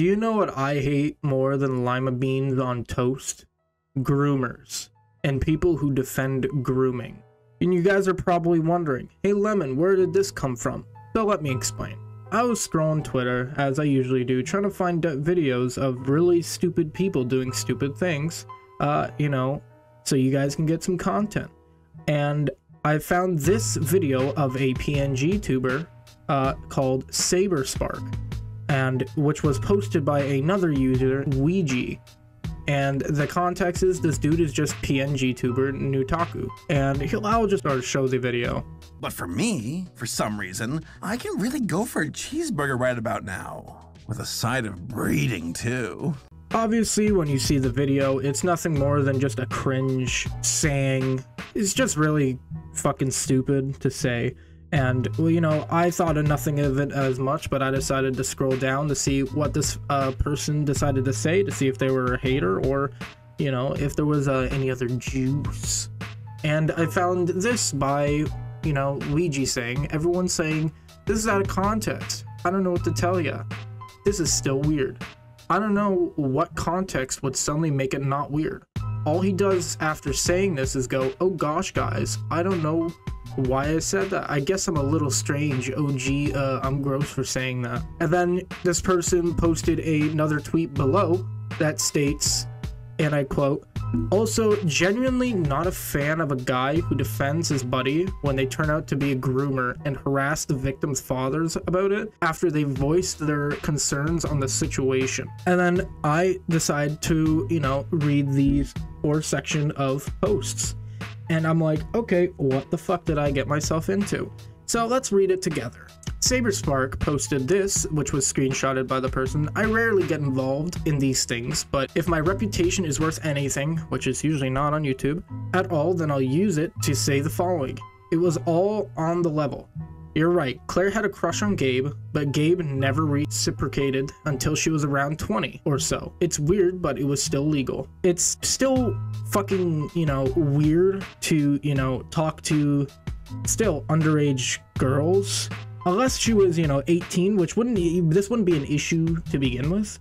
Do you know what I hate more than lima beans on toast? Groomers. And people who defend grooming. And you guys are probably wondering, hey Lemon, where did this come from? So let me explain. I was scrolling Twitter, as I usually do, trying to find videos of really stupid people doing stupid things, you know, so you guys can get some content. And I found this video of a PNG tuber called Saberspark, and which was posted by another user, Ouija. And the context is this dude is just PNG tuber Nutaku, and I'll just start to show the video. But for me, for some reason, I can really go for a cheeseburger right about now, with a side of breeding too. Obviously, when you see the video, it's nothing more than just a cringe saying. It's just really fucking stupid to say. And, well, you know, I thought of nothing of it as much, but I decided to scroll down to see what this person decided to say, to see if they were a hater or, you know, if there was any other juice. And I found this by, you know, Ouija saying, everyone's saying, this is out of context. I don't know what to tell ya. This is still weird. I don't know what context would suddenly make it not weird. All he does after saying this is go, oh gosh, guys, I don't know why I said that. I guess I'm a little strange. Oh gee, I'm gross for saying that. And then this person posted another tweet below that states, and I quote, also genuinely not a fan of a guy who defends his buddy when they turn out to be a groomer and harass the victim's fathers about it after they voiced their concerns on the situation. And then I decide to, you know, read the fourth section of posts. And I'm like, okay, what the fuck did I get myself into? So let's read it together. Saberspark posted this, which was screenshotted by the person. I rarely get involved in these things, but if my reputation is worth anything, which is usually not on YouTube, at all, then I'll use it to say the following. It was all on the level. You're right, Claire had a crush on Gabe, but Gabe never reciprocated until she was around 20 or so. It's weird, but it was still legal. It's still fucking, you know, weird to, you know, talk to still underage girls. Unless she was, you know, 18, which this wouldn't be an issue to begin with.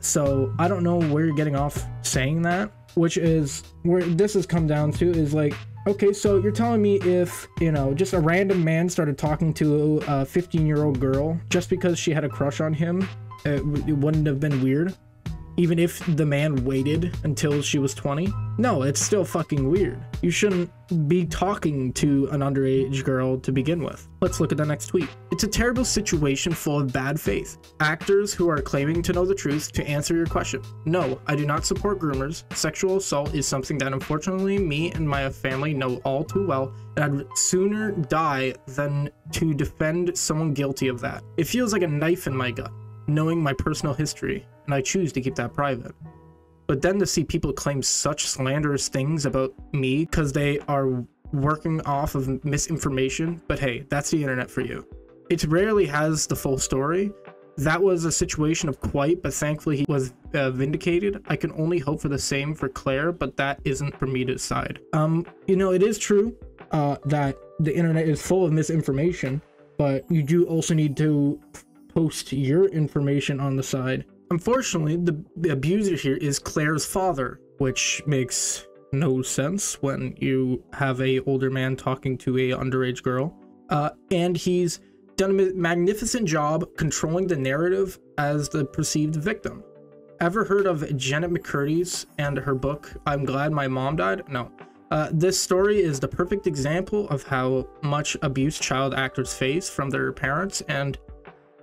So I don't know where you're getting off saying that, which is where this has come down to is like, okay, so you're telling me if, you know, just a random man started talking to a 15-year-old girl just because she had a crush on him, it wouldn't have been weird, even if the man waited until she was 20? No, it's still fucking weird. You shouldn't be talking to an underage girl to begin with. Let's look at the next tweet. It's a terrible situation full of bad faith. Actors who are claiming to know the truth to answer your question. No, I do not support groomers. Sexual assault is something that unfortunately me and my family know all too well, and I'd sooner die than to defend someone guilty of that. It feels like a knife in my gut, knowing my personal history, and I choose to keep that private. But then to see people claim such slanderous things about me because they are working off of misinformation, but hey, that's the internet for you. It rarely has the full story. That was a situation of quite, but thankfully he was vindicated. I can only hope for the same for Claire, but that isn't for me to decide. You know, it is true that the internet is full of misinformation, but you do also need to post your information on the side. Unfortunately, the abuser here is Claire's father, which makes no sense when you have an older man talking to an underage girl. And he's done a magnificent job controlling the narrative as the perceived victim. Ever heard of Janet McCurdy's and her book, I'm Glad My Mom Died? No. This story is the perfect example of how much abuse child actors face from their parents and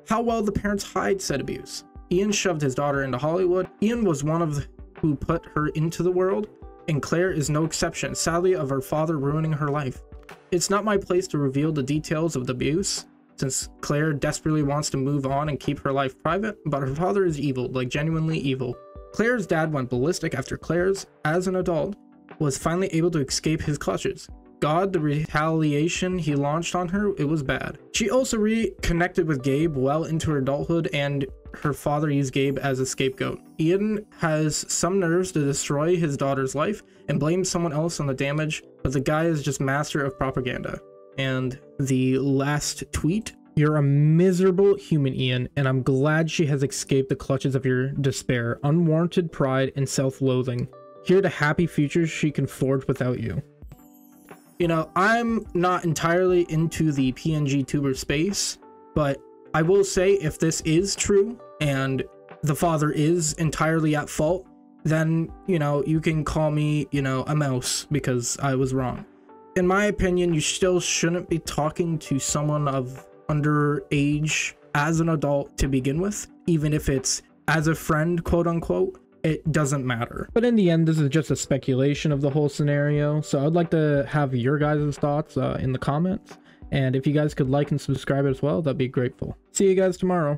how well the parents hide said abuse. Ian shoved his daughter into Hollywood. Ian was one of who put her into the world, and Claire is no exception, sadly, of her father ruining her life. It's not my place to reveal the details of the abuse, since Claire desperately wants to move on and keep her life private, but her father is evil, like genuinely evil. Claire's dad went ballistic after Claire's, as an adult, was finally able to escape his clutches. God, the retaliation he launched on her, it was bad. She also reconnected with Gabe well into her adulthood, and her father used Gabe as a scapegoat. Ian has some nerves to destroy his daughter's life and blame someone else on the damage, but the guy is just master of propaganda. And the last tweet You're a miserable human, Ian, and I'm glad she has escaped the clutches of your despair, unwarranted pride, and self-loathing. Here to happy futures she can forge without you. You know, I'm not entirely into the PNG tuber space, but I will say if this is true and the father is entirely at fault, then, you know, you can call me, you know, a mouse because I was wrong. In my opinion, you still shouldn't be talking to someone of underage as an adult to begin with, even if it's as a friend, quote unquote. It doesn't matter. But in the end, this is just a speculation of the whole scenario, so I'd like to have your guys' thoughts in the comments, and if you guys could like and subscribe as well, that'd be grateful. See you guys tomorrow.